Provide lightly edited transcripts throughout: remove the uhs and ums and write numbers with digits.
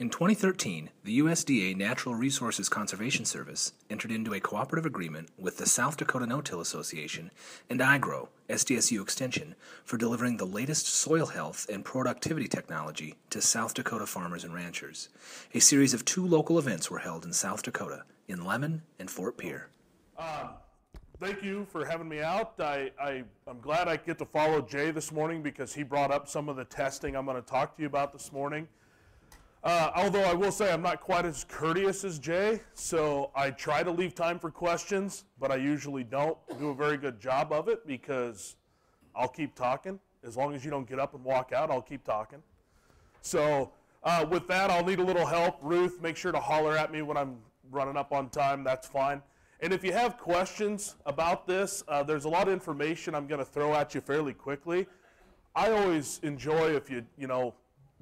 In 2013, the USDA Natural Resources Conservation Service entered into a cooperative agreement with the South Dakota No-Till Association and IGrow, SDSU Extension, for delivering the latest soil health and productivity technology to South Dakota farmers and ranchers. A series of 2 local events were held in South Dakota, in Lemon and Fort Pierre. Thank you for having me out. I'm glad I get to follow Jay this morning because he brought up some of the testing I'm going to talk to you about this morning. Although I will say I'm not quite as courteous as Jay, so I try to leave time for questions, but I usually don't do a very good job of it because I'll keep talking. As long as you don't get up and walk out, I'll keep talking. So with that, I'll need a little help. Ruth, make sure to holler at me when I'm running up on time. That's fine. And if you have questions about this, there's a lot of information I'm going to throw at you fairly quickly. I always enjoy if you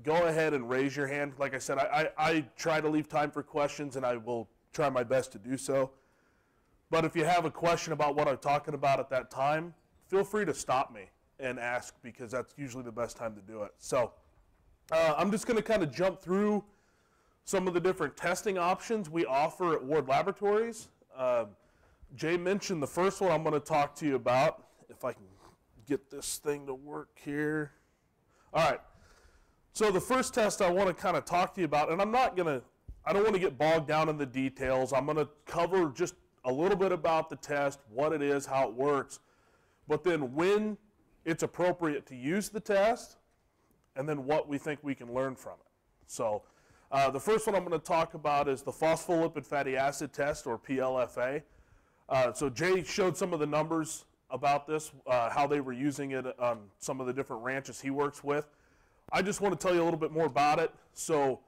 go ahead and raise your hand. Like I said, I try to leave time for questions, and I will try my best to do so. But if you have a question about what I'm talking about at that time, feel free to stop me and ask, because that's usually the best time to do it. So I'm just going to kind of jump through some of the different testing options we offer at Ward Laboratories. Jay mentioned the first one I'm going to talk to you about. If I can get this thing to work here. All right. So the first test I want to kind of talk to you about, and I don't want to get bogged down in the details. I'm going to cover just a little bit about the test, what it is, how it works, but then when it's appropriate to use the test, and then what we think we can learn from it. So the first one I'm going to talk about is the phospholipid fatty acid test, or PLFA. So Jay showed some of the numbers about this, how they were using it on some of the different ranches he works with. I just want to tell you a little bit more about it. So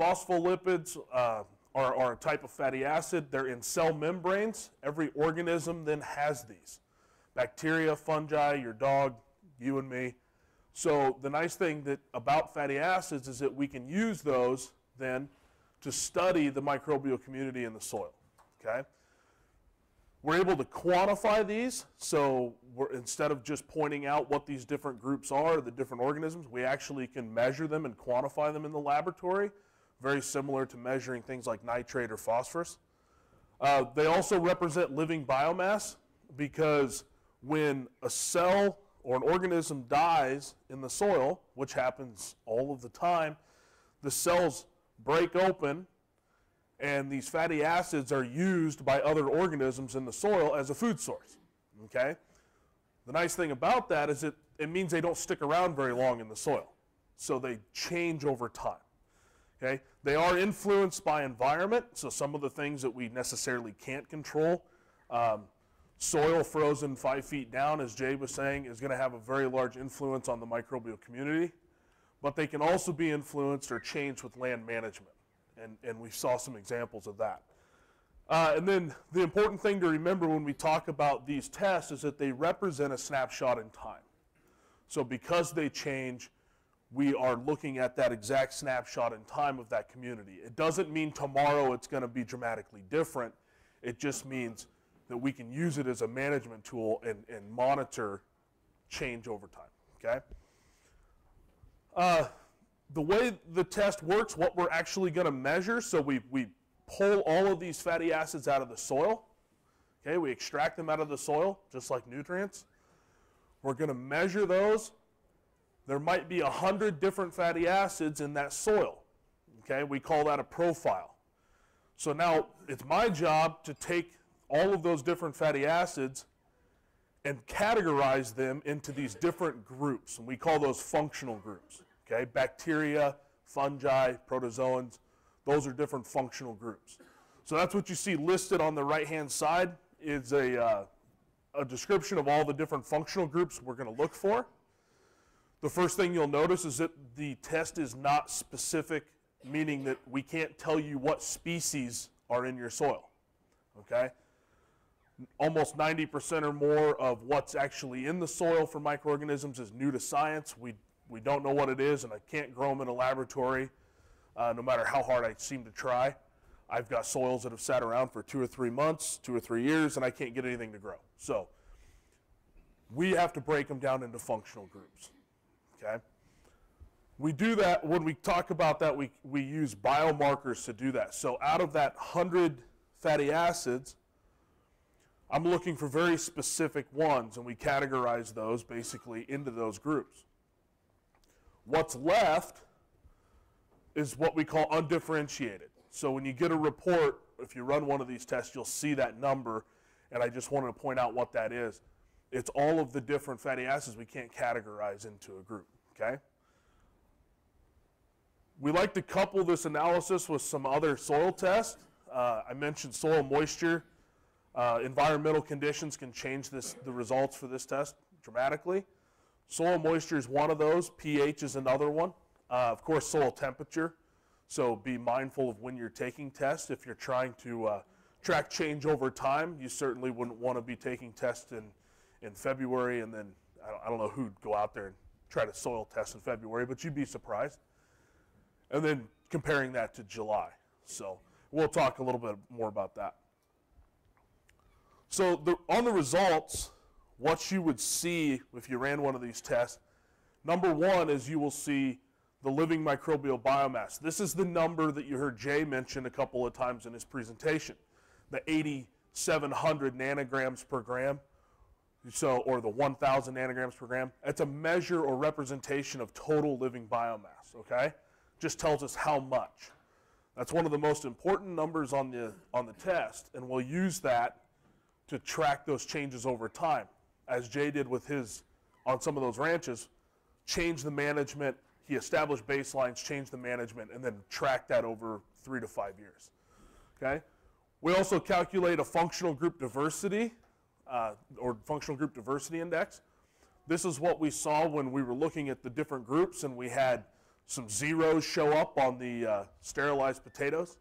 phospholipids are a type of fatty acid. They're in cell membranes. Every organism then has these. Bacteria, fungi, your dog, you and me. So the nice thing about fatty acids is that we can use those then to study the microbial community in the soil. Okay? We're able to quantify these, so instead of just pointing out what these different groups are, the different organisms, we actually can measure them and quantify them in the laboratory, very similar to measuring things like nitrate or phosphorus. They also represent living biomass, because when a cell or an organism dies in the soil, which happens all of the time, the cells break open, and these fatty acids are used by other organisms in the soil as a food source, okay? The nice thing about that is it means they don't stick around very long in the soil, so they change over time, okay? They are influenced by environment, so some of the things that we necessarily can't control. Soil frozen 5 feet down, as Jay was saying, is going to have a very large influence on the microbial community, but they can also be influenced or changed with land management. And we saw some examples of that. And then the important thing to remember when we talk about these tests is that they represent a snapshot in time. So because they change, we are looking at that exact snapshot in time of that community. It doesn't mean tomorrow it's going to be dramatically different. It just means that we can use it as a management tool and monitor change over time, okay? The way the test works, what we're actually going to measure, so we pull all of these fatty acids out of the soil. Okay, we extract them out of the soil, just like nutrients. We're going to measure those. There might be 100 different fatty acids in that soil. Okay, we call that a profile. So now it's my job to take all of those different fatty acids and categorize them into these different groups, and we call those functional groups. Okay, bacteria, fungi, protozoans, those are different functional groups. So that's what you see listed on the right-hand side is a description of all the different functional groups we're going to look for. The first thing you'll notice is that the test is not specific, meaning that we can't tell you what species are in your soil. Okay? Almost 90% or more of what's actually in the soil for microorganisms is new to science. We don't know what it is, and I can't grow them in a laboratory, no matter how hard I seem to try. I've got soils that have sat around for 2 or 3 months, 2 or 3 years, and I can't get anything to grow. So we have to break them down into functional groups, okay? We do that when we talk about that, we use biomarkers to do that. So out of that 100 fatty acids, I'm looking for very specific ones, and we categorize those basically into those groups. What's left is what we call undifferentiated. So when you get a report, if you run one of these tests, you'll see that number, and I just wanted to point out what that is. It's all of the different fatty acids we can't categorize into a group, okay? We like to couple this analysis with some other soil tests. I mentioned soil moisture. Environmental conditions can change the results for this test dramatically. Soil moisture is one of those. pH is another one. Of course, soil temperature. So be mindful of when you're taking tests. If you're trying to track change over time, you certainly wouldn't want to be taking tests in February, and then I don't know who'd go out there and try to soil test in February, but you'd be surprised. And then comparing that to July. So we'll talk a little bit more about that. So on the results, what you would see if you ran one of these tests, number 1 is you will see the living microbial biomass. This is the number that you heard Jay mention a couple of times in his presentation, the 8,700 nanograms per gram, so, or the 1,000 nanograms per gram. That's a measure or representation of total living biomass, okay? Just tells us how much. That's one of the most important numbers on the test, and we'll use that to track those changes over time, as Jay did with his, on some of those ranches, change the management, he established baselines, changed the management, and then tracked that over 3 to 5 years, okay? We also calculate a functional group diversity, or functional group diversity index. This is what we saw when we were looking at the different groups, and we had some zeros show up on the sterilized potatoes.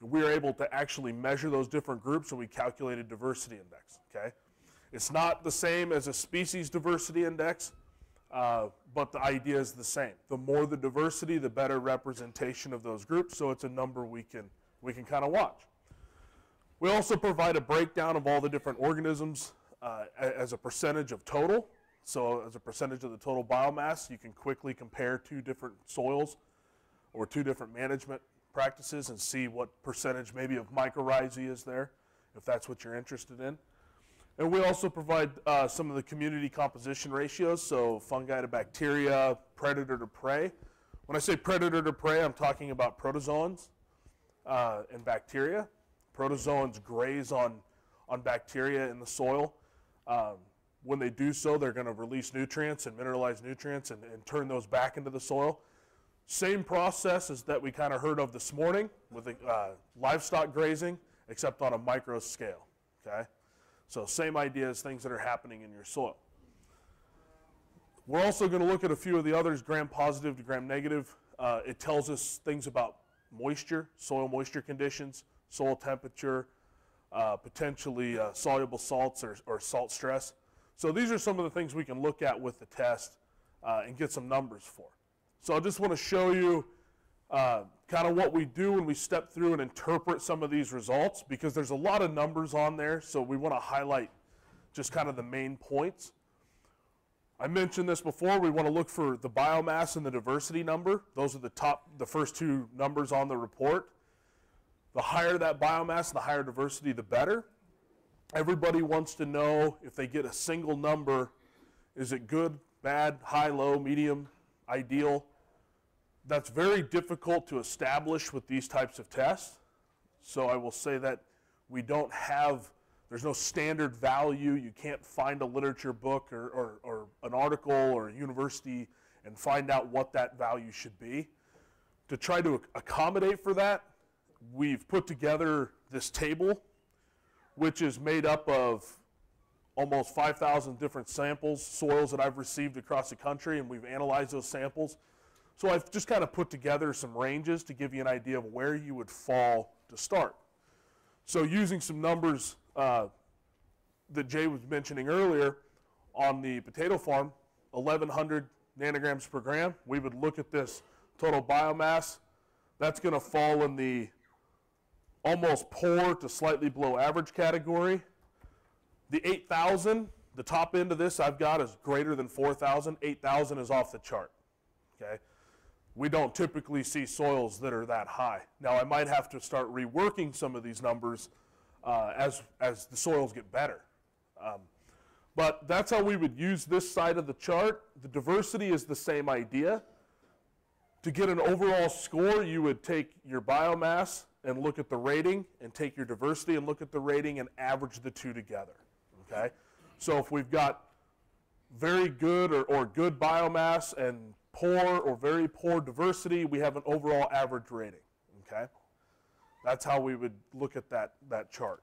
We were able to actually measure those different groups, and we calculated diversity index, okay? It's not the same as a species diversity index, but the idea is the same. The more the diversity, the better representation of those groups, so it's a number we can kind of watch. We also provide a breakdown of all the different organisms as a percentage of total. So as a percentage of the total biomass, you can quickly compare 2 different soils or 2 different management practices and see what percentage maybe of mycorrhizae is there, if that's what you're interested in. And we also provide some of the community composition ratios, so fungi to bacteria, predator to prey. When I say predator to prey, I'm talking about protozoans and bacteria. Protozoans graze on bacteria in the soil. When they do so, they're going to release nutrients and mineralize nutrients and turn those back into the soil. Same process as that we kind of heard of this morning with livestock grazing, except on a micro scale, okay? So same idea as things that are happening in your soil. We're also going to look at a few of the others, gram-positive to gram-negative. It tells us things about moisture, soil moisture conditions, soil temperature, potentially soluble salts or salt stress. So these are some of the things we can look at with the test and get some numbers for. So I just want to show you kind of what we do when we step through and interpret some of these results, because there's a lot of numbers on there, so we want to highlight just kind of the main points. I mentioned this before, we want to look for the biomass and the diversity number. Those are the first 2 numbers on the report. The higher that biomass, the higher diversity, the better. Everybody wants to know if they get a single number, is it good, bad, high, low, medium, ideal? That's very difficult to establish with these types of tests. So I will say that we don't have, there's no standard value. You can't find a literature book or an article or a university and find out what that value should be. To try to accommodate for that, we've put together this table, which is made up of almost 5,000 different samples, soils that I've received across the country, and we've analyzed those samples. So I've just kind of put together some ranges to give you an idea of where you would fall to start. So using some numbers that Jay was mentioning earlier on the potato farm, 1,100 nanograms per gram, we would look at this total biomass. That's gonna fall in the almost poor to slightly below average category. The 8,000, the top end of this I've got is greater than 4,000. 8,000 is off the chart, okay? we don't typically see soils that are that high. Now, I might have to start reworking some of these numbers as the soils get better. But that's how we would use this side of the chart. The diversity is the same idea. To get an overall score, you would take your biomass and look at the rating, and take your diversity and look at the rating, and average the two together, okay? So if we've got very good or good biomass and poor or very poor diversity, we have an overall average rating, okay? That's how we would look at that chart.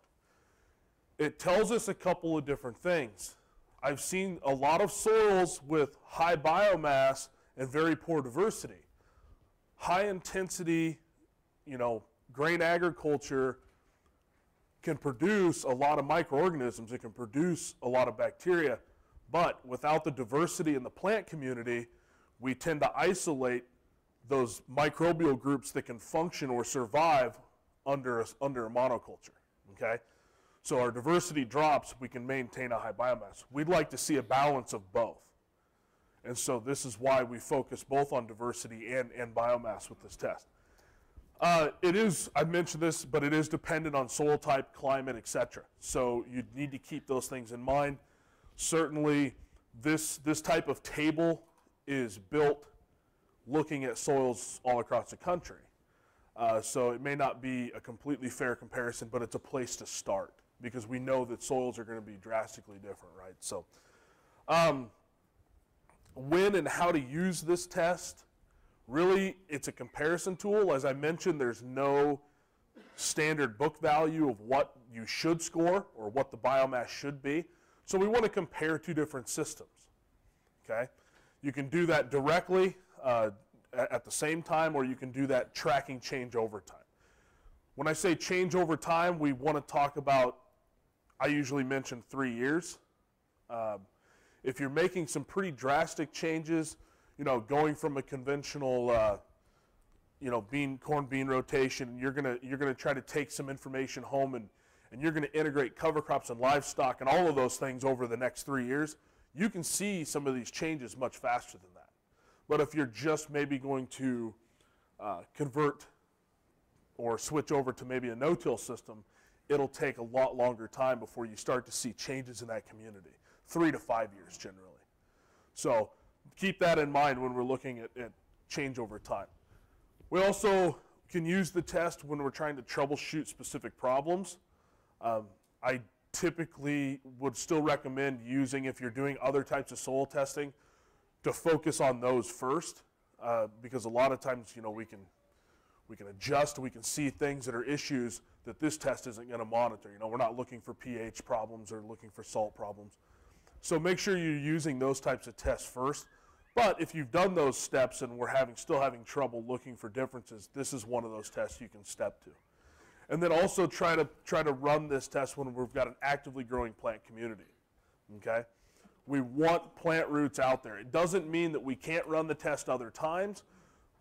It tells us a couple of different things. I've seen a lot of soils with high biomass and very poor diversity. High intensity, you know, grain agriculture can produce a lot of microorganisms. It can produce a lot of bacteria, but without the diversity in the plant community, we tend to isolate those microbial groups that can function or survive under a monoculture, okay? So our diversity drops, we can maintain a high biomass. We'd like to see a balance of both. And so this is why we focus both on diversity and biomass with this test. It is, I mentioned this, but it is dependent on soil type, climate, etc. So you need to keep those things in mind. Certainly, this type of table is built looking at soils all across the country. So it may not be a completely fair comparison, but it's a place to start because we know that soils are going to be drastically different, right? So when and how to use this test, really, it's a comparison tool. As I mentioned, there's no standard book value of what you should score or what the biomass should be. So we want to compare two different systems, okay? You can do that directly at the same time, or you can do that tracking change over time. When I say change over time, we want to talk about, I usually mention 3 years. If you're making some pretty drastic changes, you know, going from a conventional, you know, corn bean rotation, you're gonna try to take some information home, and you're gonna integrate cover crops and livestock and all of those things over the next 3 years. You can see some of these changes much faster than that. But if you're just maybe going to convert or switch over to maybe a no-till system, it'll take a lot longer time before you start to see changes in that community. 3 to 5 years generally. So keep that in mind when we're looking at change over time. We also can use the test when we're trying to troubleshoot specific problems. I typically would still recommend using, if you're doing other types of soil testing, to focus on those first, because a lot of times, you know, we can adjust, we can see things that are issues that this test isn't going to monitor. You know, we're not looking for pH problems or looking for salt problems. So make sure you're using those types of tests first. But if you've done those steps and we're still having trouble looking for differences, this is one of those tests you can step to. And then also try to run this test when we've got an actively growing plant community, okay? We want plant roots out there. It doesn't mean that we can't run the test other times,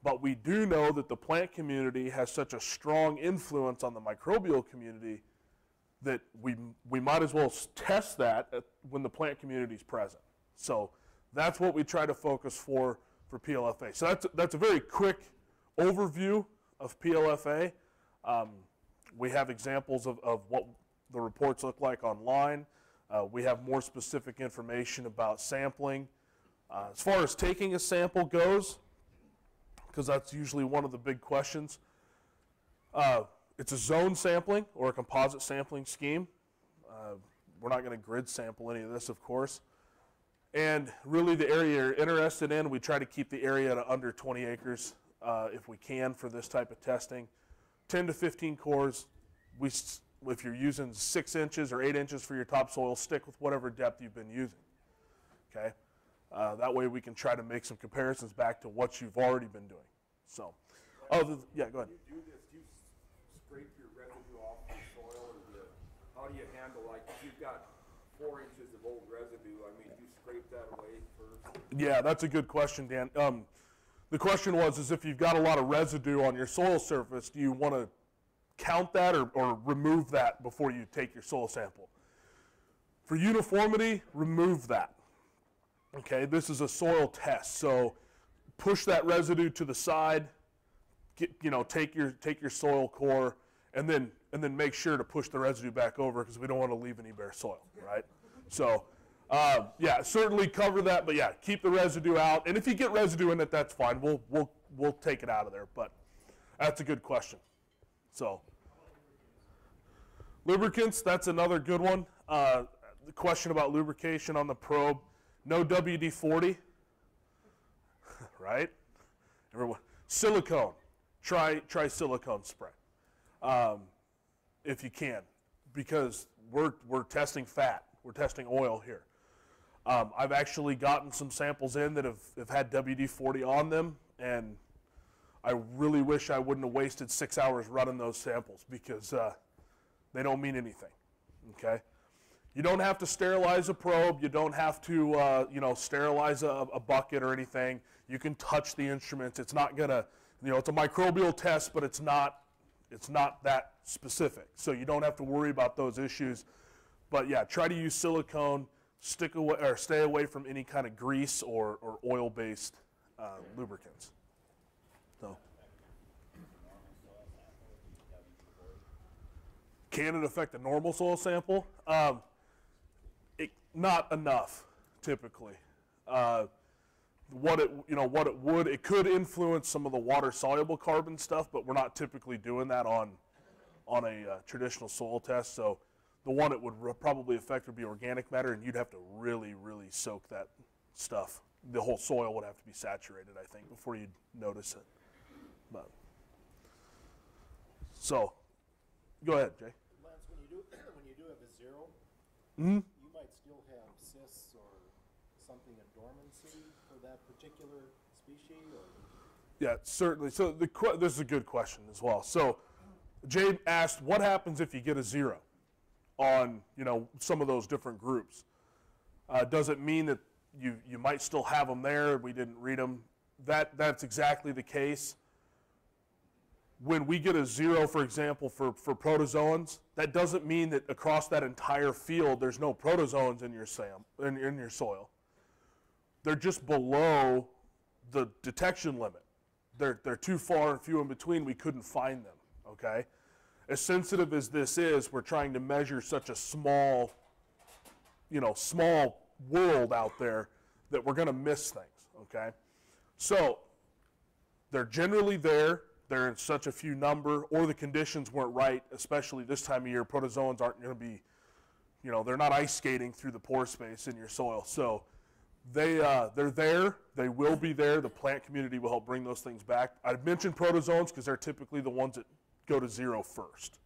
but we do know that the plant community has such a strong influence on the microbial community that we might as well test that when the plant community is present. So that's what we try to focus for PLFA. So that's a very quick overview of PLFA. We have examples of what the reports look like online. We have more specific information about sampling. As far as taking a sample goes, because that's usually one of the big questions, it's a zone sampling or a composite sampling scheme. We're not going to grid sample any of this, of course. And really the area you're interested in, we try to keep the area to under 20 acres if we can for this type of testing. 10 to 15 cores. If you're using 6 inches or 8 inches for your topsoil, stick with whatever depth you've been using. Okay? That way we can try to make some comparisons back to what you've already been doing. So, yeah, go ahead. Your residue off the soil, or how do you handle, like, if you've got 4 inches of old residue, I mean, do you scrape that away first? Yeah, that's a good question, Dan. The question was, is if you've got a lot of residue on your soil surface, do you want to count that or remove that before you take your soil sample? For uniformity, remove that. Okay, this is a soil test, so push that residue to the side, take your soil core, and then make sure to push the residue back over, because we don't want to leave any bare soil, right? So yeah, certainly cover that, but yeah, keep the residue out. And if you get residue in it, that's fine. We'll take it out of there, but that's a good question. So lubricants, that's another good one. The question about lubrication on the probe, no WD-40, right? Everyone, silicone, try silicone spray if you can, because we're testing fat, we're testing oil here. I've actually gotten some samples in that have had WD-40 on them, and I really wish I wouldn't have wasted 6 hours running those samples, because they don't mean anything, okay? You don't have to sterilize a probe. You don't have to, sterilize a bucket or anything. You can touch the instruments. It's not gonna, it's a microbial test, but it's not that specific. So you don't have to worry about those issues. But yeah, try to use silicone. Stay away from any kind of grease or oil-based lubricants. So, can it affect a normal soil sample? Not enough, typically. It could influence some of the water-soluble carbon stuff, but we're not typically doing that on a traditional soil test. So the one it would probably affect would be organic matter, and you'd have to really, really soak that stuff. The whole soil would have to be saturated, I think, before you'd notice it. But so, go ahead, Jay. Lance, when you do have a zero. Mm-hmm. Still have cysts or something in dormancy for that particular species? Or? Yeah, certainly. So this is a good question as well. So Jade asked, what happens if you get a zero on some of those different groups? Does it mean that you might still have them there? We didn't read them. That's exactly the case. When we get a zero, for example, for protozoans, that doesn't mean that across that entire field there's no protozoans in your soil. They're just below the detection limit. They're too far and few in between. We couldn't find them, okay? As sensitive as this is, we're trying to measure such a small, small world out there that we're going to miss things, okay? So they're generally there. They're in such a few number, or the conditions weren't right, especially this time of year. Protozoans aren't going to be, they're not ice skating through the pore space in your soil. So they're there. They will be there. The plant community will help bring those things back. I've mentioned protozoans because they're typically the ones that go to zero first.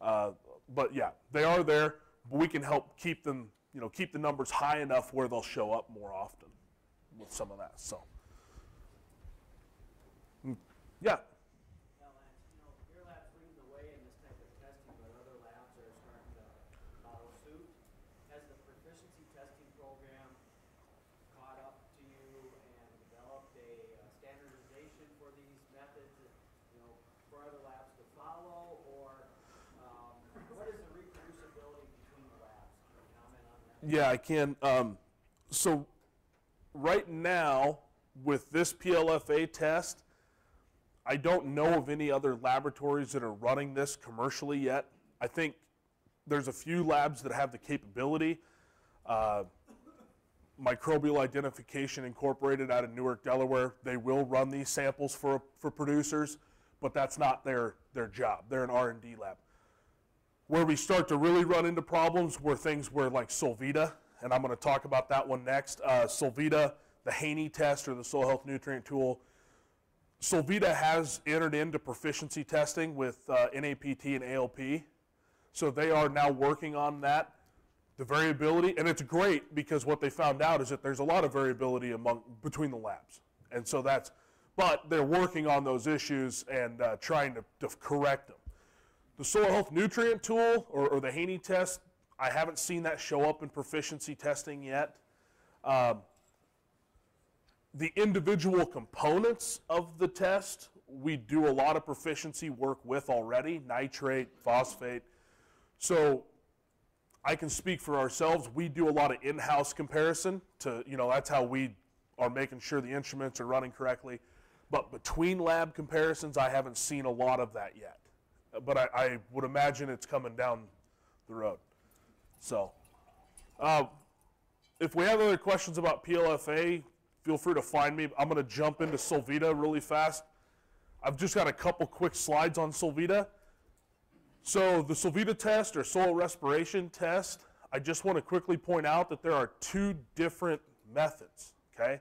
But yeah, they are there. But we can help keep them, keep the numbers high enough where they'll show up more often with some of that. So, yeah. Yeah, I can. So right now, with this PLFA test, I don't know of any other laboratories that are running this commercially yet. I think there's a few labs that have the capability. Microbial Identification Incorporated out of Newark, Delaware, they will run these samples for producers, but that's not their job. They're an R&D lab. Where we start to really run into problems were things where, like Solvita, and I'm going to talk about that one next. Solvita, the Haney test, or the soil health nutrient tool. Solvita has entered into proficiency testing with NAPT and ALP, so they are now working on that. The variability, and it's great because what they found out is that there's a lot of variability between the labs, and so but they're working on those issues and trying to correct them. The soil health nutrient tool, or the Haney test, I haven't seen that show up in proficiency testing yet. The individual components of the test, we do a lot of proficiency work with already, nitrate, phosphate. So I can speak for ourselves. We do a lot of in-house comparison to, that's how we on making sure the instruments are running correctly. But between lab comparisons, I haven't seen a lot of that yet. But I would imagine it's coming down the road. So if we have other questions about PLFA, feel free to find me. I'm going to jump into Solvita really fast. I've just got a couple quick slides on Solvita. So the Solvita test, or soil respiration test, I just want to quickly point out that there are two different methods, okay?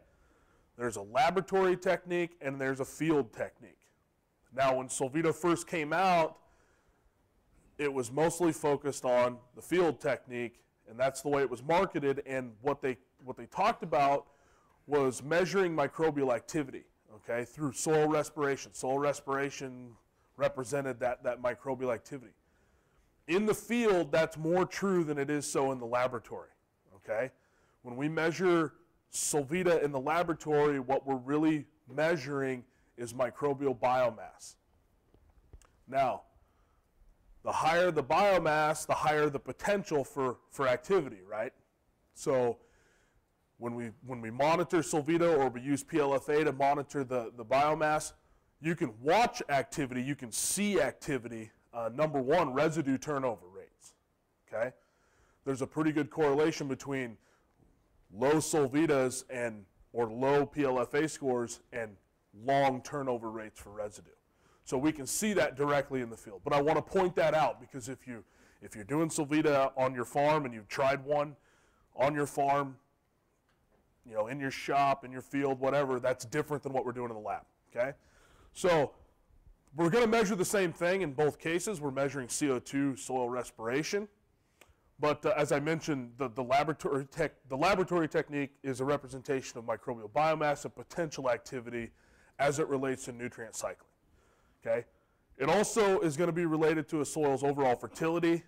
There's a laboratory technique and there's a field technique. Now, when Solvita first came out, it was mostly focused on the field technique, and that's the way it was marketed, and what they talked about was measuring microbial activity, okay, through soil respiration. Soil respiration represented that microbial activity. In the field, that's more true than it is so in the laboratory, okay? When we measure Solvita in the laboratory, what we're really measuring is microbial biomass. Now, the higher the biomass, the higher the potential for activity, right? So when we monitor Solvita, or we use PLFA to monitor the biomass, you can watch activity, you can see activity. Number one, residue turnover rates, okay? There's a pretty good correlation between low Solvitas or low PLFA scores and long turnover rates for residue. So we can see that directly in the field. But I want to point that out, because if you're doing Solvita on your farm, and you've tried one on your farm, you know, in your shop, in your field, whatever, that's different than what we're doing in the lab, okay? So we're going to measure the same thing in both cases. We're measuring CO2 soil respiration. But as I mentioned, the laboratory technique is a representation of microbial biomass and potential activity as it relates to nutrient cycling. Okay? It also is going to be related to a soil's overall fertility,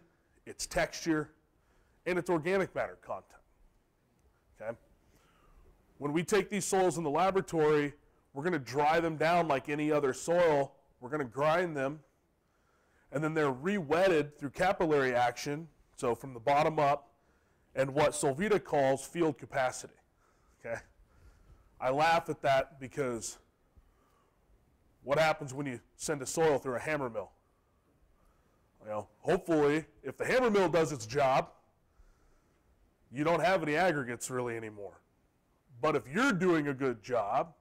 its texture, and its organic matter content. Okay? When we take these soils in the laboratory, we're going to dry them down like any other soil. We're going to grind them, and then they're re-wetted through capillary action, so from the bottom up, and what Solvita calls field capacity, okay? I laugh at that, because what happens when you send a soil through a hammer mill? You know, hopefully, if the hammer mill does its job, you don't have any aggregates really anymore. But if you're doing a good job,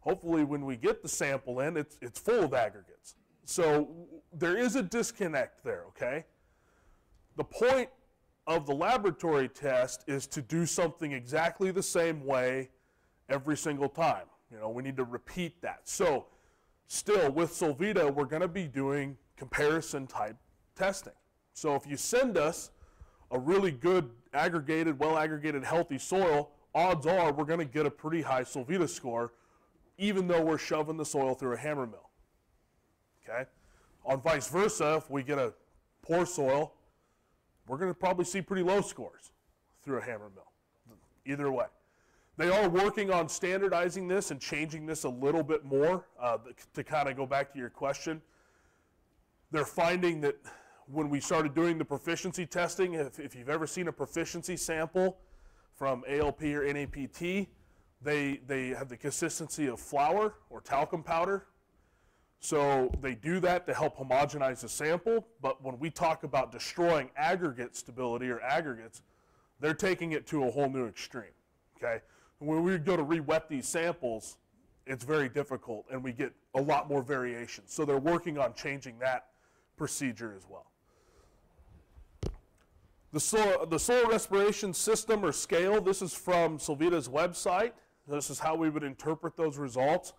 hopefully when we get the sample in, it's full of aggregates. So there is a disconnect there, okay? The point of the laboratory test is to do something exactly the same way every single time. You know, we need to repeat that. So still with Solvita, we're going to be doing comparison type testing. So if you send us a really good aggregated, well-aggregated, healthy soil, odds are we're going to get a pretty high Solvita score, even though we're shoving the soil through a hammer mill, okay? On vice versa, if we get a poor soil, we're going to probably see pretty low scores through a hammer mill, either way. They are working on standardizing this and changing this a little bit more to kind of go back to your question. They're finding that when we started doing the proficiency testing, if you've ever seen a proficiency sample from ALP or NAPT, They have the consistency of flour or talcum powder. So they do that to help homogenize the sample. But when we talk about destroying aggregate stability or aggregates, they're taking it to a whole new extreme, okay? When we go to re-wet these samples, it's very difficult, and we get a lot more variation. So they're working on changing that procedure as well. The soil respiration system or scale, this is from Solvita's website. This is how we would interpret those results.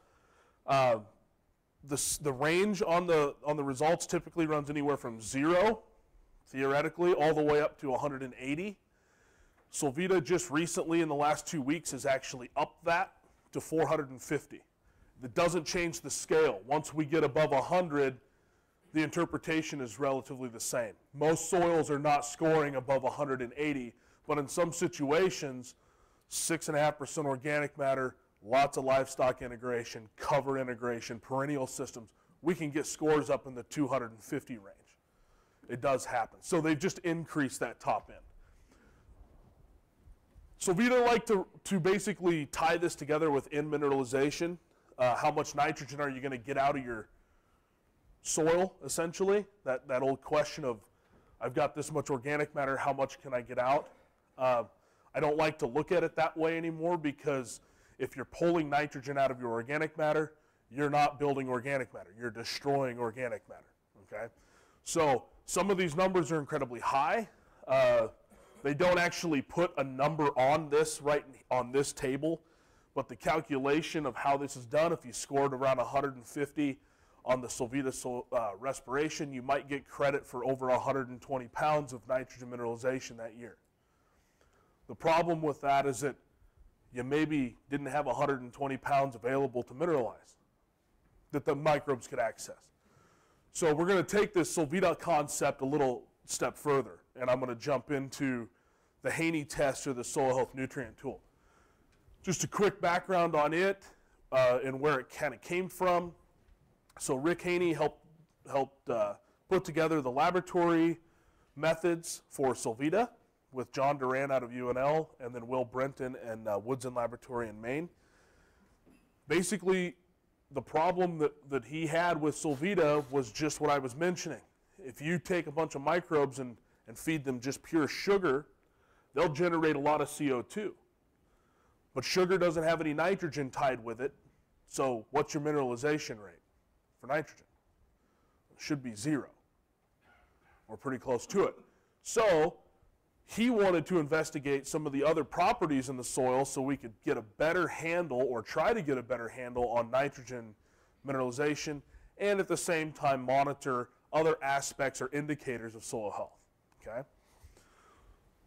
The range on the results typically runs anywhere from 0, theoretically, all the way up to 180. Solvita just recently in the last 2 weeks has actually upped that to 450. That doesn't change the scale. Once we get above 100, the interpretation is relatively the same. Most soils are not scoring above 180, but in some situations, 6.5% organic matter, lots of livestock integration, cover integration, perennial systems, we can get scores up in the 250 range. It does happen. So they've just increased that top end. Solvita like to basically tie this together with end mineralization. How much nitrogen are you going to get out of your soil, essentially? That old question of, I've got this much organic matter, how much can I get out? I don't like to look at it that way anymore, because if you're pulling nitrogen out of your organic matter, you're not building organic matter. You're destroying organic matter, okay? So some of these numbers are incredibly high. They don't actually put a number on this right on this table, but the calculation of how this is done, if you scored around 150 on the Solvita respiration, you might get credit for over 120 pounds of nitrogen mineralization that year. The problem with that is that you maybe didn't have 120 pounds available to mineralize that the microbes could access. So we're going to take this Solvita concept a little step further, and I'm going to jump into the Haney test, or the soil health nutrient tool. Just a quick background on it and where it kind of came from. So Rick Haney helped put together the laboratory methods for Solvita with John Durant out of UNL, and then Will Brenton and Woodson Laboratory in Maine. Basically, the problem that he had with Solvita was just what I was mentioning. If you take a bunch of microbes and feed them just pure sugar, they'll generate a lot of CO2. But sugar doesn't have any nitrogen tied with it, so what's your mineralization rate for nitrogen? It should be zero. We're pretty close to it. So he wanted to investigate some of the other properties in the soil so we could get a better handle, or try to get a better handle, on nitrogen mineralization, and at the same time monitor other aspects or indicators of soil health. Okay,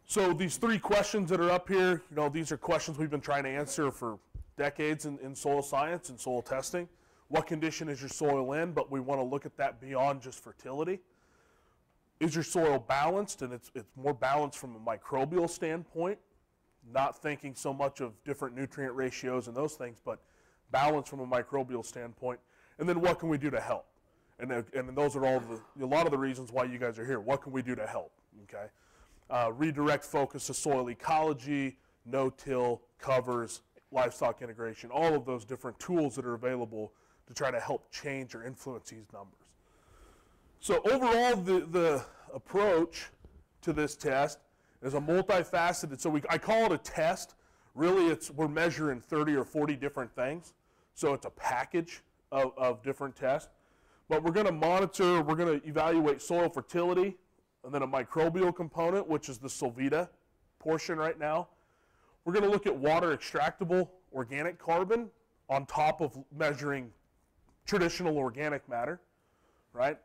so these three questions that are up here, you know, these are questions we've been trying to answer for decades in soil science and soil testing. What condition is your soil in? But we want to look at that beyond just fertility. Is your soil balanced? And it's more balanced from a microbial standpoint, not thinking so much of different nutrient ratios and those things, but balanced from a microbial standpoint. And then what can we do to help? And those are all a lot of the reasons why you guys are here. What can we do to help? Okay, redirect focus to soil ecology, no-till, covers, livestock integration, all of those different tools that are available to try to help change or influence these numbers. So overall, the approach to this test is a multifaceted, so I call it a test. Really, we're measuring 30 or 40 different things, so it's a package of different tests. But we're going to monitor, we're going to evaluate soil fertility, and then a microbial component, which is the Solvita portion right now. We're going to look at water extractable organic carbon on top of measuring traditional organic matter, right?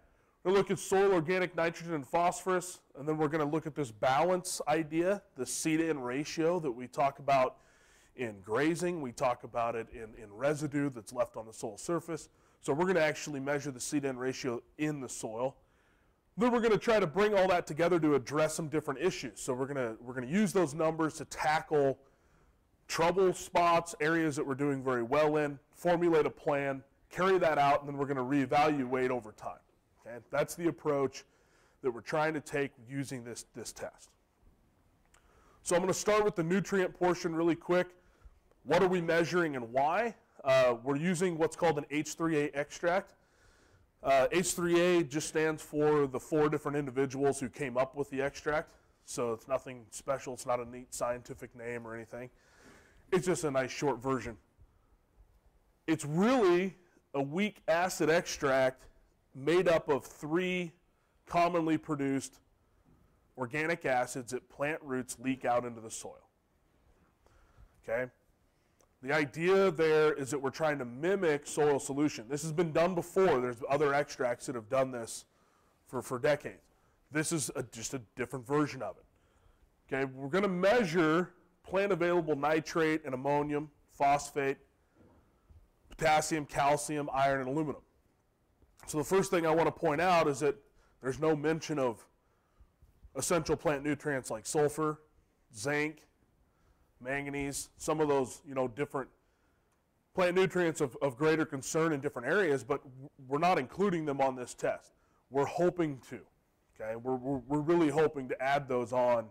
We're going to look at soil organic nitrogen and phosphorus, and then we're going to look at this balance idea, the C/N ratio that we talk about in grazing. We talk about it in residue that's left on the soil surface. So we're going to actually measure the C/N ratio in the soil. Then we're going to try to bring all that together to address some different issues. So we're going to use those numbers to tackle trouble spots, areas that we're doing very well in, formulate a plan, carry that out, and then we're going to reevaluate over time. Okay? That's the approach that we're trying to take using this test. So I'm going to start with the nutrient portion really quick. What are we measuring and why? We're using what's called an H3A extract. H3A just stands for the four different individuals who came up with the extract, so it's nothing special. It's not a neat scientific name or anything. It's just a nice short version. It's really a weak acid extract made up of three commonly produced organic acids that plant roots leak out into the soil. Okay? The idea there is that we're trying to mimic soil solution. This has been done before. There's other extracts that have done this for decades. This is just a different version of it. Okay, we're going to measure plant available nitrate and ammonium, phosphate, potassium, calcium, iron, and aluminum. So the first thing I want to point out is that there's no mention of essential plant nutrients like sulfur, zinc, manganese, some of those, you know, different plant nutrients of greater concern in different areas, but we're not including them on this test. We're hoping to, okay? We're really hoping to add those on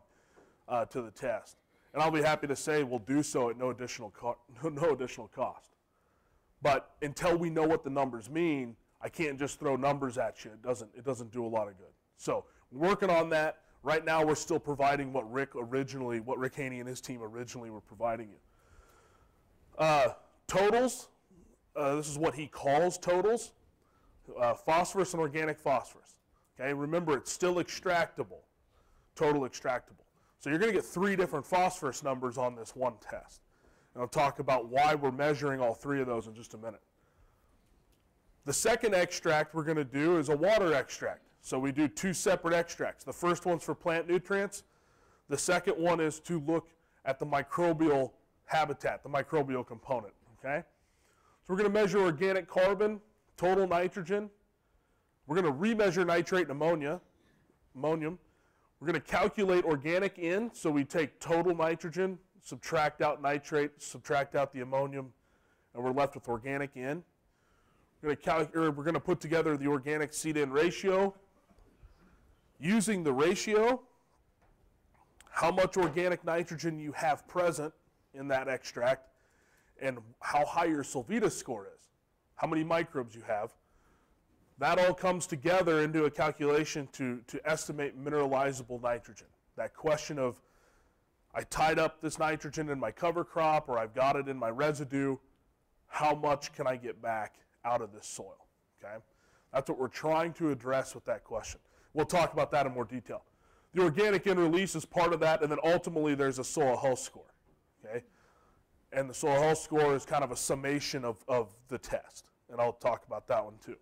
to the test. And I'll be happy to say we'll do so at no additional cost. But until we know what the numbers mean, I can't just throw numbers at you. It doesn't do a lot of good. So we're working on that. Right now we're still providing what Rick Haney and his team originally were providing you. Totals, this is what he calls totals, phosphorus and organic phosphorus. Okay, remember it's still extractable, total extractable. So you're going to get three different phosphorus numbers on this one test. And I'll talk about why we're measuring all three of those in just a minute. The second extract we're going to do is a water extract. So we do two separate extracts. The first one's for plant nutrients. The second one is to look at the microbial habitat, the microbial component, okay? So we're going to measure organic carbon, total nitrogen. We're going to remeasure nitrate and ammonium. We're going to calculate organic N, so we take total nitrogen, subtract out nitrate, subtract out the ammonium, and we're left with organic N. We're going to put together the organic seed-in ratio. Using the ratio, how much organic nitrogen you have present in that extract, and how high your Solvita score is, how many microbes you have. That all comes together into a calculation to estimate mineralizable nitrogen. That question of, I tied up this nitrogen in my cover crop, or I've got it in my residue, how much can I get back out of this soil, okay? That's what we're trying to address with that question. We'll talk about that in more detail. The organic in release is part of that, and then ultimately there's a soil health score. Okay, and the soil health score is kind of a summation of the test, and I'll talk about that one too.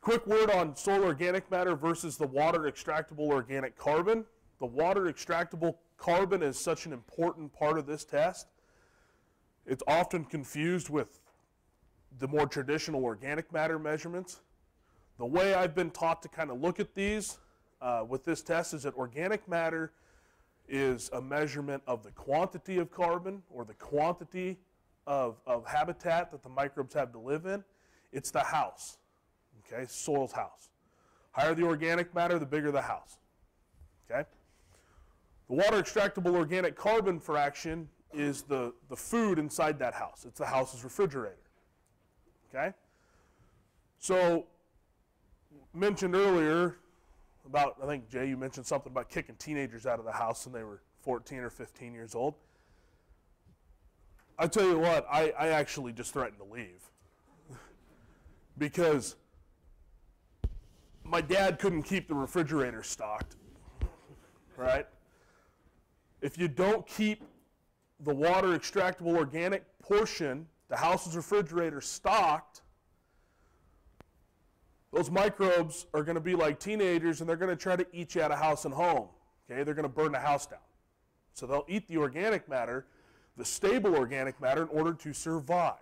Quick word on soil organic matter versus the water extractable organic carbon. The water extractable carbon is such an important part of this test. It's often confused with the more traditional organic matter measurements. The way I've been taught to kind of look at these with this test is that organic matter is a measurement of the quantity of carbon or the quantity of habitat that the microbes have to live in. It's the house, okay, soil's house. Higher the organic matter, the bigger the house, okay? The water extractable organic carbon fraction is the food inside that house. It's the house's refrigerator, okay? So, mentioned earlier, about, I think, Jay, you mentioned something about kicking teenagers out of the house when they were 14 or 15 years old. I tell you what, I actually just threatened to leave because my dad couldn't keep the refrigerator stocked, right? If you don't keep the water extractable organic portion, the house's refrigerator stocked, those microbes are going to be like teenagers, and they're going to try to eat you out of house and home. Okay, they're going to burn the house down. So they'll eat the organic matter, the stable organic matter, in order to survive.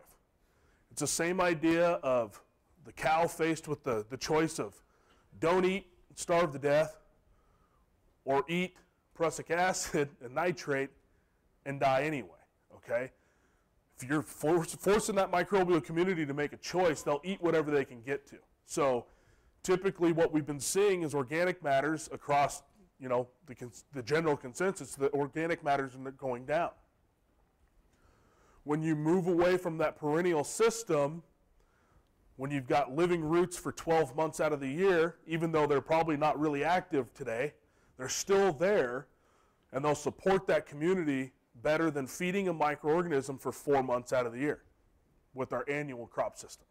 It's the same idea of the cow faced with the choice of don't eat, starve to death, or eat prussic acid and nitrate and die anyway. Okay? If you're forcing that microbial community to make a choice, they'll eat whatever they can get to. So typically what we've been seeing is organic matters across, you know, the general consensus, the organic matters are going down. When you move away from that perennial system, when you've got living roots for 12 months out of the year, even though they're probably not really active today, they're still there, and they'll support that community better than feeding a microorganism for 4 months out of the year with our annual crop system.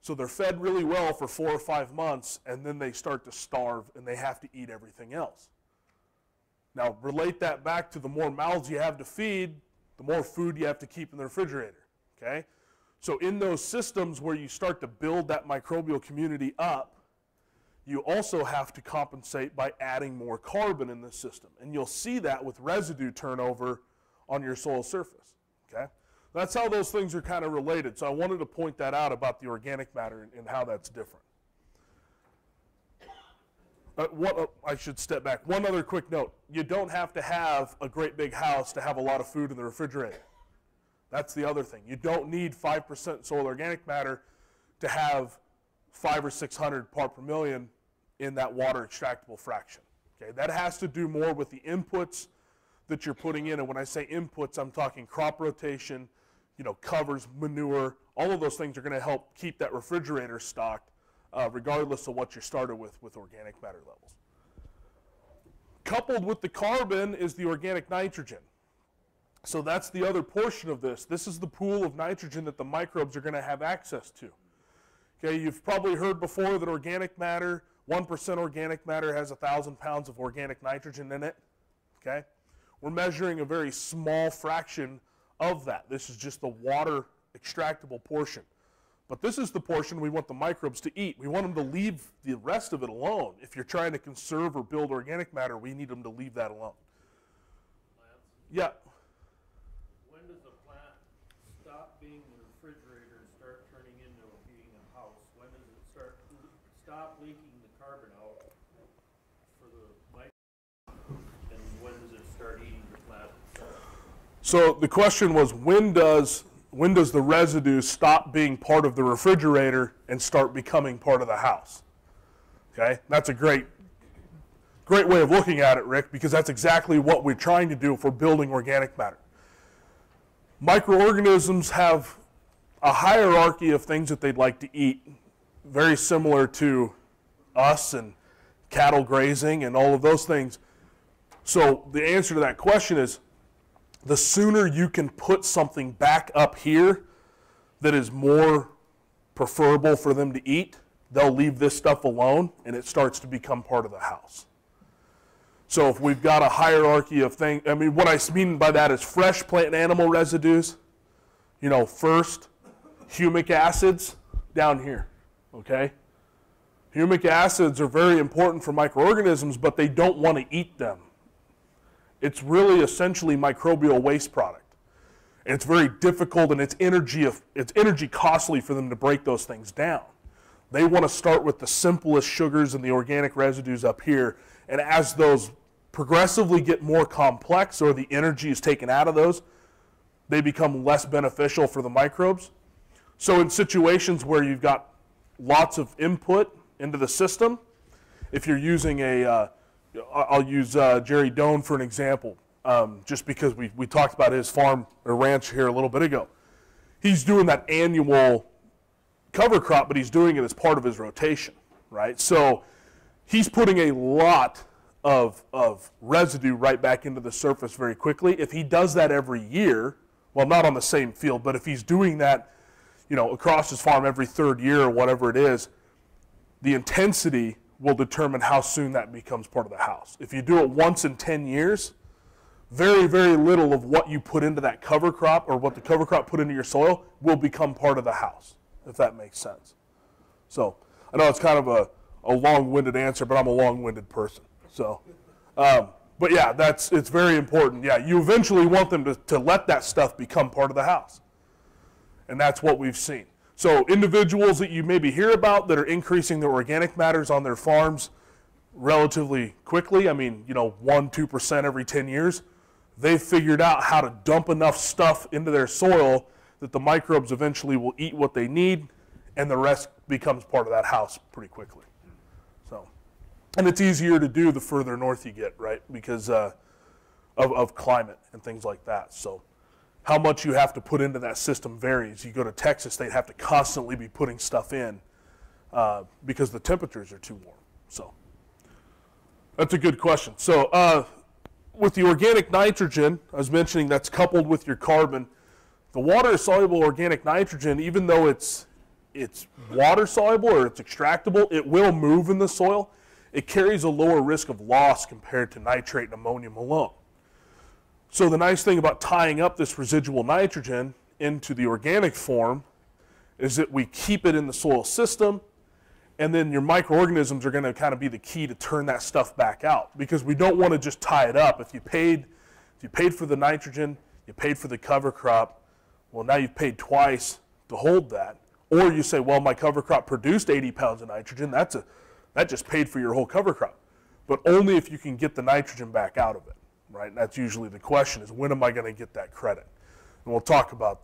So they're fed really well for 4 or 5 months, and then they start to starve, and they have to eat everything else. Now, relate that back to the more mouths you have to feed, the more food you have to keep in the refrigerator, okay? So in those systems where you start to build that microbial community up, you also have to compensate by adding more carbon in the system, and you'll see that with residue turnover on your soil surface, okay? That's how those things are kind of related. So I wanted to point that out about the organic matter and how that's different. I should step back. One other quick note. You don't have to have a great big house to have a lot of food in the refrigerator. That's the other thing. You don't need 5% soil organic matter to have 500 or 600 part per million in that water extractable fraction. Okay, that has to do more with the inputs that you're putting in. And when I say inputs, I'm talking crop rotation, covers, manure, all of those things are going to help keep that refrigerator stocked regardless of what you started with organic matter levels. Coupled with the carbon is the organic nitrogen. So that's the other portion of this. This is the pool of nitrogen that the microbes are going to have access to. Okay, you've probably heard before that organic matter, 1% organic matter has 1,000 pounds of organic nitrogen in it. Okay, we're measuring a very small fraction of that. This is just the water extractable portion. But this is the portion we want the microbes to eat. We want them to leave the rest of it alone. If you're trying to conserve or build organic matter, we need them to leave that alone. Plants? Yeah. When does a plant stop being the refrigerator and start turning into being a house? When does it stop leaking the carbon out for the microbes? And when does it start eating the plant? So the question was, when does the residue stop being part of the refrigerator and start becoming part of the house? Okay, that's a great way of looking at it, Rick, because that's exactly what we're trying to do if we're building organic matter. Microorganisms have a hierarchy of things that they'd like to eat, very similar to us and cattle grazing and all of those things. So the answer to that question is, the sooner you can put something back up here that is more preferable for them to eat, they'll leave this stuff alone and it starts to become part of the house. So if we've got a hierarchy of things, I mean, what I mean by that is fresh plant and animal residues, first, humic acids down here, okay? Humic acids are very important for microorganisms, but they don't want to eat them. It's really essentially microbial waste product. And it's very difficult and it's energy costly for them to break those things down. They want to start with the simplest sugars and the organic residues up here. And as those progressively get more complex or the energy is taken out of those, they become less beneficial for the microbes. So in situations where you've got lots of input into the system, if you're using a I'll use Jerry Doan for an example, just because we talked about his farm or ranch here a little bit ago. He's doing that annual cover crop, but he's doing it as part of his rotation, right? So he's putting a lot of residue right back into the surface very quickly. If he does that every year, well, not on the same field, but if he's doing that, across his farm every third year or whatever it is, the intensity will determine how soon that becomes part of the house. If you do it once in 10 years, very, very little of what you put into that cover crop or what the cover crop put into your soil will become part of the house, if that makes sense. So I know it's kind of a long-winded answer, but I'm a long-winded person. So, but yeah, it's very important. Yeah, you eventually want them to let that stuff become part of the house. And that's what we've seen. So individuals that you maybe hear about that are increasing their organic matters on their farms relatively quickly, 1-2% every 10 years, they've figured out how to dump enough stuff into their soil that the microbes eventually will eat what they need and the rest becomes part of that house pretty quickly. So, and it's easier to do the further north you get, right? Because of climate and things like that. So how much you have to put into that system varies. You go to Texas, they'd have to constantly be putting stuff in because the temperatures are too warm. So that's a good question. So with the organic nitrogen, I was mentioning that's coupled with your carbon. The water-soluble organic nitrogen, even though it's water-soluble or it's extractable, it will move in the soil. It carries a lower risk of loss compared to nitrate and ammonium alone. So the nice thing about tying up this residual nitrogen into the organic form is that we keep it in the soil system, and then your microorganisms are going to kind of be the key to turn that stuff back out, because we don't want to just tie it up. If you paid for the nitrogen, you paid for the cover crop, well, now you've paid twice to hold that. Or you say, well, my cover crop produced 80 pounds of nitrogen. That just paid for your whole cover crop. But only if you can get the nitrogen back out of it. Right? And that's usually the question is, when am I going to get that credit? And we'll talk about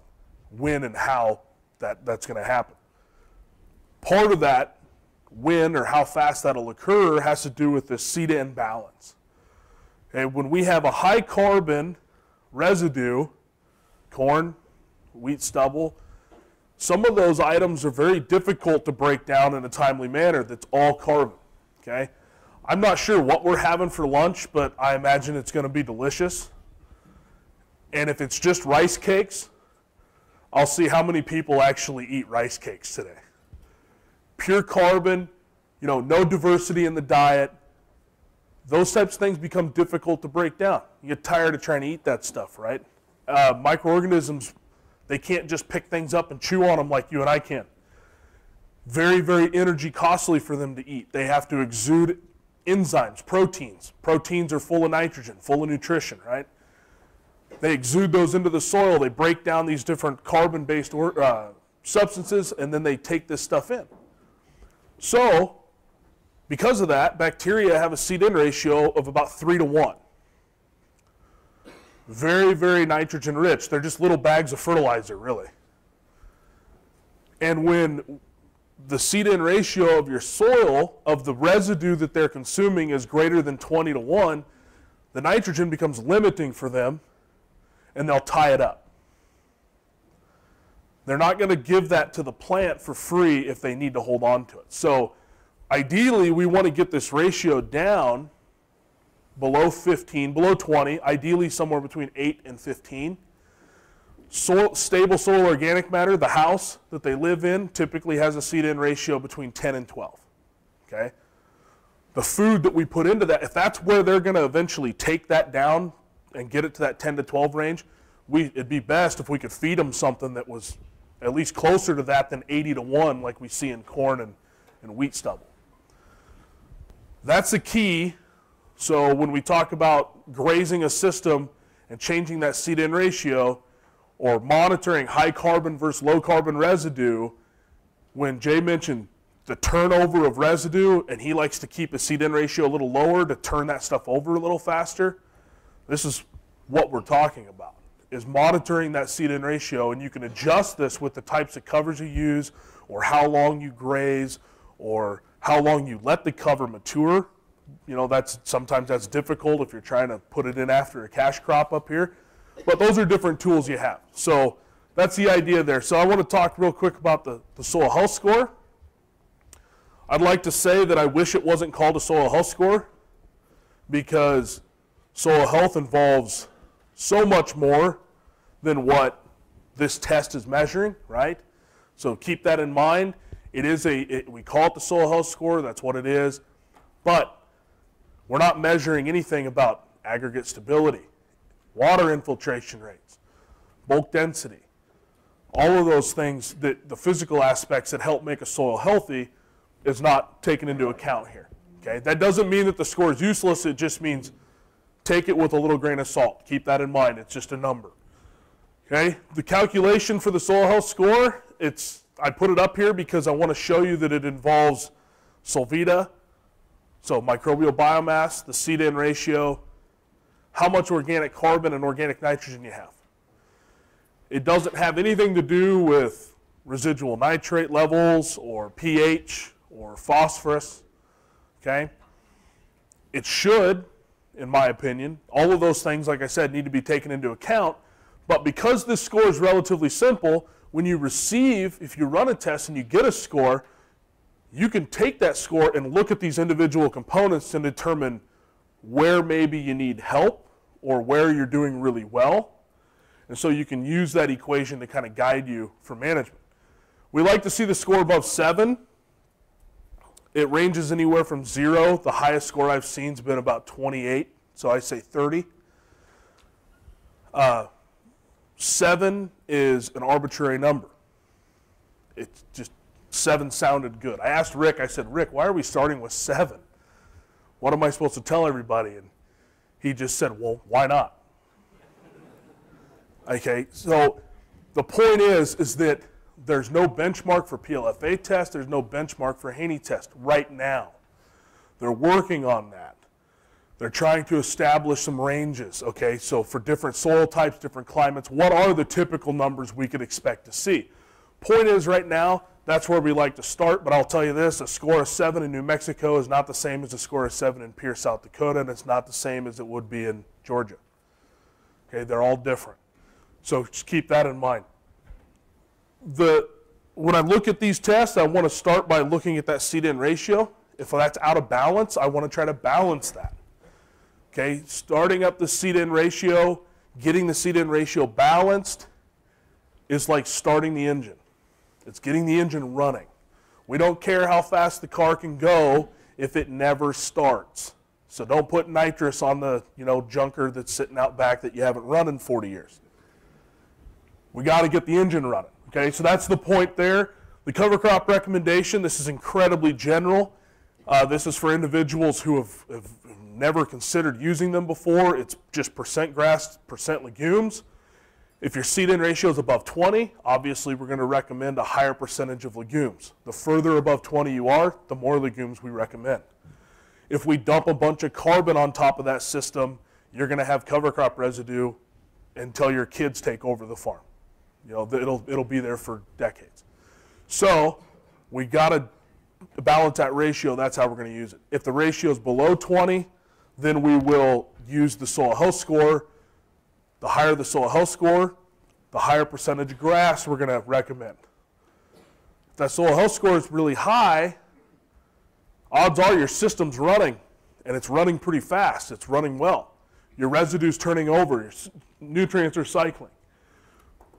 when and how that's going to happen. Part of that when or how fast that'll occur has to do with the C to N balance. Okay, when we have a high carbon residue, corn, wheat stubble, some of those items are very difficult to break down in a timely manner. That's all carbon. Okay, I'm not sure what we're having for lunch, but I imagine it's going to be delicious. And if it's just rice cakes, I'll see how many people actually eat rice cakes today. Pure carbon, you know, no diversity in the diet. Those types of things become difficult to break down. You get tired of trying to eat that stuff, right? Microorganisms, they can't just pick things up and chew on them like you and I can. Very, very energy costly for them to eat. They have to exude enzymes, proteins. Proteins are full of nitrogen, full of nutrition, right? They exude those into the soil. They break down these different carbon-based substances, and then they take this stuff in. So, because of that, bacteria have a seed-in ratio of about 3 to 1. Very, very nitrogen rich. They're just little bags of fertilizer, really. And when the seed-in ratio of your soil, of the residue that they're consuming, is greater than 20 to 1, the nitrogen becomes limiting for them, and they'll tie it up. They're not going to give that to the plant for free if they need to hold on to it. So ideally, we want to get this ratio down below 15, below 20, ideally somewhere between 8 and 15. Soil, stable soil organic matter, the house that they live in, typically has a seed-in ratio between 10 and 12. Okay? The food that we put into that, if that's where they're going to eventually take that down and get it to that 10 to 12 range, it'd be best if we could feed them something that was at least closer to that than 80 to 1 like we see in corn and wheat stubble. That's the key. So when we talk about grazing a system and changing that seed-in ratio or monitoring high carbon versus low carbon residue, when Jay mentioned the turnover of residue and he likes to keep his seed-in ratio a little lower to turn that stuff over a little faster, this is what we're talking about, is monitoring that seed-in ratio, and you can adjust this with the types of covers you use or how long you graze or how long you let the cover mature. You know, sometimes that's difficult if you're trying to put it in after a cash crop up here. But those are different tools you have. So that's the idea there. So I want to talk real quick about the soil health score. I'd like to say that I wish it wasn't called a soil health score, because soil health involves so much more than what this test is measuring, right? So keep that in mind. It is we call it the soil health score, that's what it is. But we're not measuring anything about aggregate stability, water infiltration rates, bulk density, all of those things, that the physical aspects that help make a soil healthy is not taken into account here, okay? That doesn't mean that the score is useless, it just means take it with a little grain of salt. Keep that in mind, it's just a number, okay? The calculation for the soil health score, I put it up here because I want to show you that it involves Solvita, so microbial biomass, the seed-in ratio, how much organic carbon and organic nitrogen you have. It doesn't have anything to do with residual nitrate levels or pH or phosphorus, okay? It should, in my opinion. All of those things, like I said, need to be taken into account, but because this score is relatively simple, when you receive, if you run a test and you get a score, you can take that score and look at these individual components and determine where maybe you need help or where you're doing really well. And so you can use that equation to kind of guide you for management. We like to see the score above 7. It ranges anywhere from 0. The highest score I've seen has been about 28, so I say 30. 7 is an arbitrary number. It's just 7 sounded good. I asked Rick, I said, Rick, why are we starting with 7? What am I supposed to tell everybody? And he just said, well, why not? Okay, so the point is that there's no benchmark for PLFA test, there's no benchmark for Haney test right now. They're working on that. They're trying to establish some ranges, okay? So for different soil types, different climates, what are the typical numbers we could expect to see? Point is, right now, that's where we like to start, but I'll tell you this, a score of 7 in New Mexico is not the same as a score of 7 in Pierce, South Dakota, and it's not the same as it would be in Georgia. Okay, they're all different. So just keep that in mind. When I look at these tests, I want to start by looking at that C-to-N ratio. If that's out of balance, I want to try to balance that. Okay, starting up the C-to-N ratio, getting the C-to-N ratio balanced is like starting the engine. It's getting the engine running. We don't care how fast the car can go if it never starts. So don't put nitrous on the, you know, junker that's sitting out back that you haven't run in 40 years. We got to get the engine running. Okay, so that's the point there. The cover crop recommendation, this is incredibly general. This is for individuals who have never considered using them before. It's just percent grass, percent legumes. If your C-to-N ratio is above 20, obviously we're going to recommend a higher percentage of legumes. The further above 20 you are, the more legumes we recommend. If we dump a bunch of carbon on top of that system, you're going to have cover crop residue until your kids take over the farm. You know, it'll be there for decades. So we got to balance that ratio. That's how we're going to use it. If the ratio is below 20, then we will use the soil health score. The higher the soil health score, the higher percentage of grass we're going to recommend. If that soil health score is really high, odds are your system's running, and it's running pretty fast. It's running well. Your residue's turning over. Your nutrients are cycling.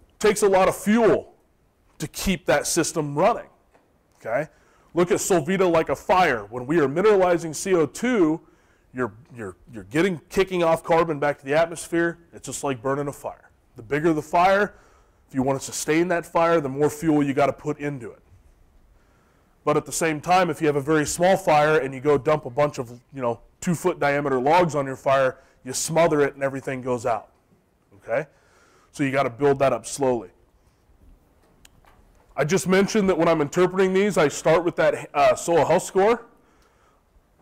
It takes a lot of fuel to keep that system running. Okay? Look at Solvita like a fire. When we are mineralizing CO2, you're kicking off carbon back to the atmosphere. It's just like burning a fire. The bigger the fire, if you want to sustain that fire, the more fuel you got to put into it. But at the same time, if you have a very small fire and you go dump a bunch of, you know, 2-foot diameter logs on your fire, you smother it and everything goes out. Okay? So you got to build that up slowly. I just mentioned that when I'm interpreting these, I start with that soil health score.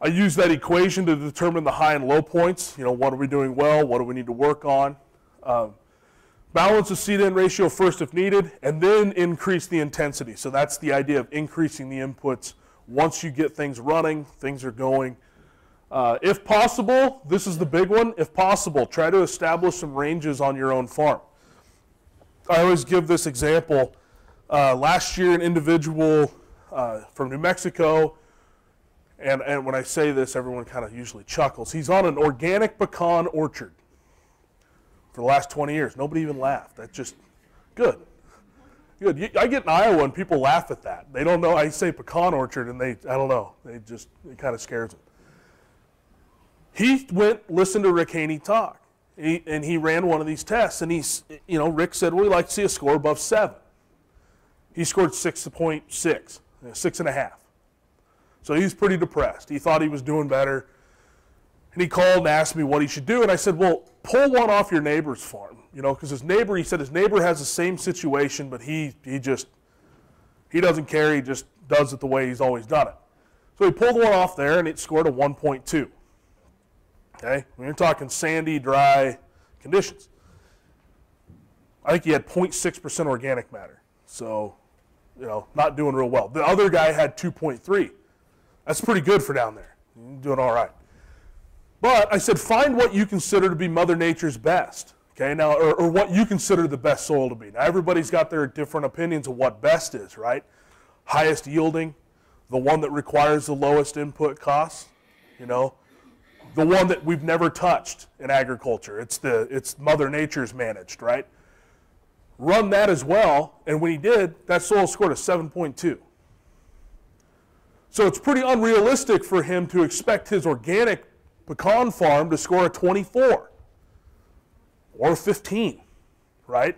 I use that equation to determine the high and low points. You know, what are we doing well? What do we need to work on? Balance the C-to-N ratio first if needed, and then increase the intensity. So that's the idea of increasing the inputs. Once you get things running, things are going. If possible, this is the big one. If possible, try to establish some ranges on your own farm. I always give this example. Last year, an individual from New Mexico, and when I say this, everyone kind of usually chuckles. He's on an organic pecan orchard for the last 20 years. Nobody even laughed. That's just good. Good. I get in Iowa and people laugh at that. They don't know. I say pecan orchard and I don't know. It kind of scares them. He went, listened to Rick Haney talk, and he ran one of these tests. And you know, Rick said, well, we'd like to see a score above 7. He scored 6.6, 6.5. So he's pretty depressed. He thought he was doing better. And he called and asked me what he should do. And I said, well, pull one off your neighbor's farm. You know, because his neighbor, he said his neighbor has the same situation, but he doesn't care. He just does it the way he's always done it. So he pulled one off there, and it scored a 1.2. Okay? We're talking sandy, dry conditions. I think he had 0.6% organic matter. So, you know, not doing real well. The other guy had 2.3. That's pretty good for down there. You're doing all right. But I said, find what you consider to be Mother Nature's best, okay? Now, or what you consider the best soil to be. Now, everybody's got their different opinions of what best is, right? Highest yielding, the one that requires the lowest input costs, you know, the one that we've never touched in agriculture. It's Mother Nature's managed, right? Run that as well, and when he did, that soil scored a 7.2. So it's pretty unrealistic for him to expect his organic pecan farm to score a 24 or 15, right?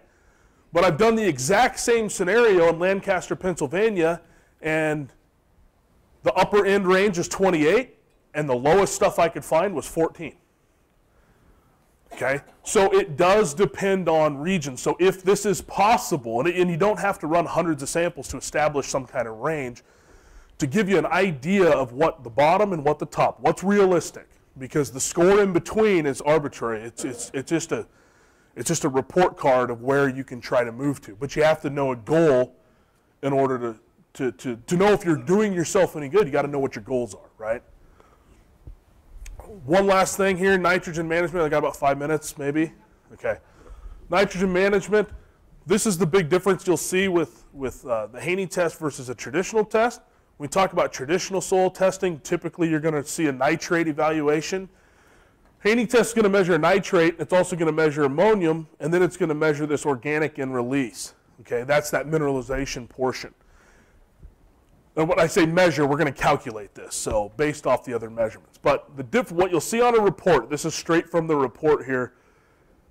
But I've done the exact same scenario in Lancaster, Pennsylvania, and the upper end range is 28, and the lowest stuff I could find was 14. Okay, so it does depend on region. So if this is possible, and you don't have to run hundreds of samples to establish some kind of range, to give you an idea of what the bottom and what the top, what's realistic, because the score in between is arbitrary. It's just a report card of where you can try to move to, but you have to know a goal in order to know if you're doing yourself any good. You got to know what your goals are, right? One last thing here, nitrogen management. I got about 5 minutes, maybe. Okay. Nitrogen management. This is the big difference you'll see with the Haney test versus a traditional test. When we talk about traditional soil testing, typically you're going to see a nitrate evaluation. Haney test is going to measure nitrate. It's also going to measure ammonium, and then it's going to measure this organic in release. Okay, that's that mineralization portion. And when I say measure, we're going to calculate this, so based off the other measurements. But what you'll see on a report, this is straight from the report here.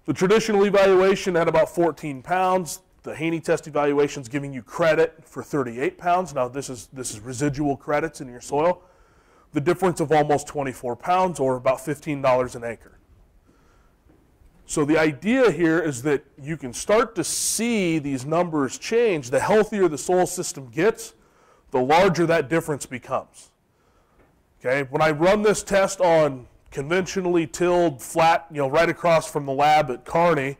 The traditional evaluation had about 14 pounds. The Haney test evaluation is giving you credit for 38 pounds. Now this is residual credits in your soil. The difference of almost 24 pounds or about $15 an acre. So the idea here is that you can start to see these numbers change. The healthier the soil system gets, the larger that difference becomes. Okay, when I run this test on conventionally tilled flat, you know, right across from the lab at Kearney,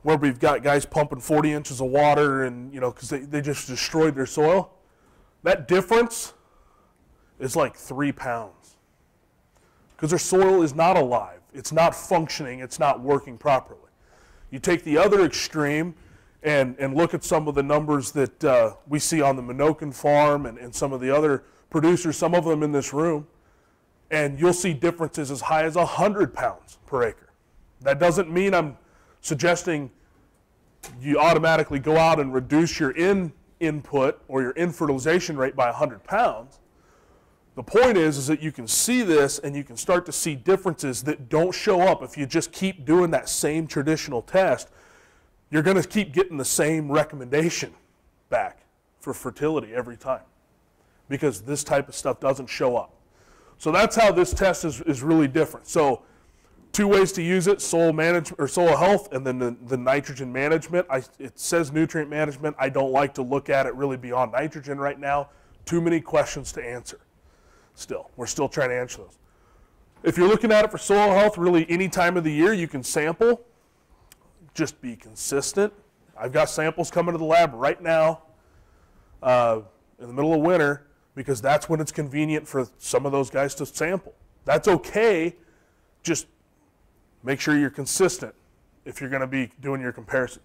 where we've got guys pumping 40 inches of water and, you know, because they just destroyed their soil, that difference is like 3 pounds. Because their soil is not alive. It's not functioning. It's not working properly. You take the other extreme and look at some of the numbers that we see on the Minocan farm and some of the other producers, some of them in this room, and you'll see differences as high as 100 pounds per acre. That doesn't mean I'm suggesting you automatically go out and reduce your input or your infertilization rate by 100 pounds. The point is that you can see this and you can start to see differences that don't show up if you just keep doing that same traditional test. You're going to keep getting the same recommendation back for fertility every time because this type of stuff doesn't show up. So that's how this test is really different. So two ways to use it, soil management or soil health, and then the nitrogen management. It says nutrient management. I don't like to look at it really beyond nitrogen right now. Too many questions to answer. Still, we're still trying to answer those. If you're looking at it for soil health, really any time of the year you can sample. Just be consistent. I've got samples coming to the lab right now in the middle of winter because that's when it's convenient for some of those guys to sample. That's okay. Just make sure you're consistent if you're going to be doing your comparisons.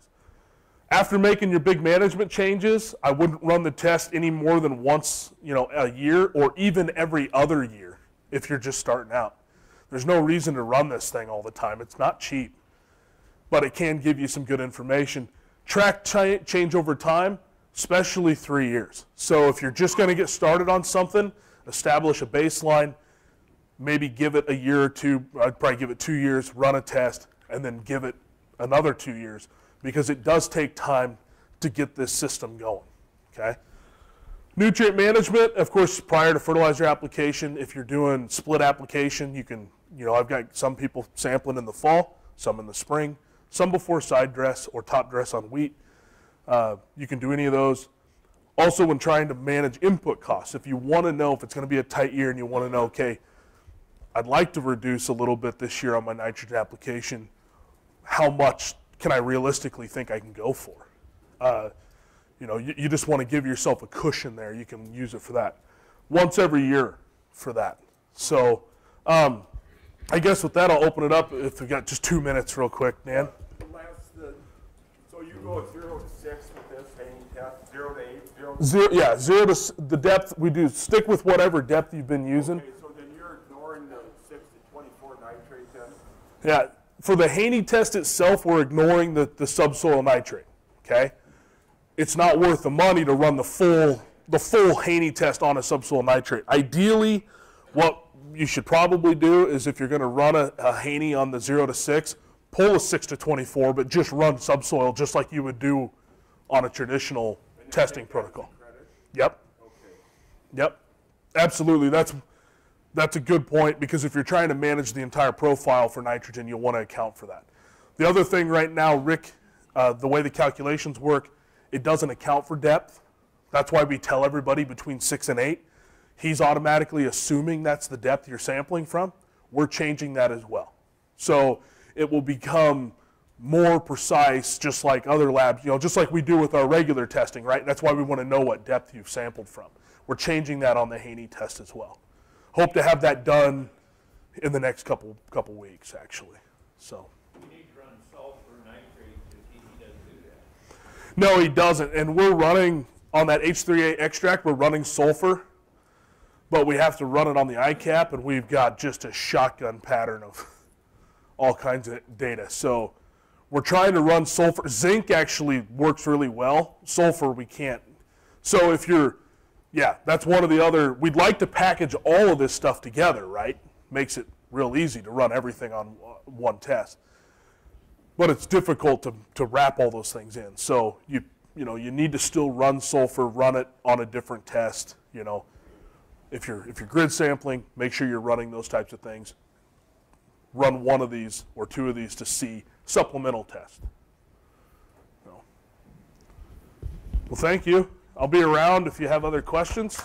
After making your big management changes, I wouldn't run the test any more than once, you know, a year or even every other year if you're just starting out. There's no reason to run this thing all the time. It's not cheap, but it can give you some good information. Track change over time, especially 3 years. So if you're just going to get started on something, establish a baseline, maybe give it a year or two. I'd probably give it 2 years, run a test, and then give it another 2 years because it does take time to get this system going, okay? Nutrient management, of course, prior to fertilizer application. If you're doing split application, you can, you know, I've got some people sampling in the fall, some in the spring, some before side dress or top dress on wheat. You can do any of those. Also, when trying to manage input costs, if you want to know if it's going to be a tight year and you want to know, okay, I'd like to reduce a little bit this year on my nitrogen application. How much can I realistically think I can go for? You know, you just want to give yourself a cushion there. You can use it for that. Once every year for that. So I guess with that, I'll open it up if we've got just 2 minutes real quick, Dan. So you go 0 to 6 with this Haney test, 0 to 8, 0 to 6? Yeah, 0 to the depth. We do stick with whatever depth you've been using. Okay, so then you're ignoring the 6 to 24 nitrate test? Yeah, for the Haney test itself, we're ignoring the subsoil nitrate, okay? It's not worth the money to run the full Haney test on a subsoil nitrate. Ideally, what you should probably do is if you're going to run a Haney on the 0 to 6, pull a 6 to 24, but just run subsoil just like you would do on a traditional testing protocol. Yep. Okay. Yep. Absolutely. That's a good point because if you're trying to manage the entire profile for nitrogen, you'll want to account for that. The other thing right now, Rick, the way the calculations work, it doesn't account for depth. That's why we tell everybody between 6 and 8. He's automatically assuming that's the depth you're sampling from. We're changing that as well. So it will become more precise, just like other labs, you know, just like we do with our regular testing, right? That's why we want to know what depth you've sampled from. We're changing that on the Haney test as well. Hope to have that done in the next couple weeks, actually. So. We need to run sulfur nitrate because he doesn't do that. No, he doesn't. And we're running on that H3A extract. We're running sulfur, but we have to run it on the ICAP, and we've got just a shotgun pattern of all kinds of data. So we're trying to run sulfur. Zinc actually works really well. Sulfur we can't. So if you're, yeah, that's one of the other, we'd like to package all of this stuff together, right? Makes it real easy to run everything on one test. But it's difficult to wrap all those things in. So you need to still run sulfur, run it on a different test, you know. If you're grid sampling, make sure you're running those types of things. Run one of these or two of these to see supplemental test. No. Well, thank you. I'll be around if you have other questions.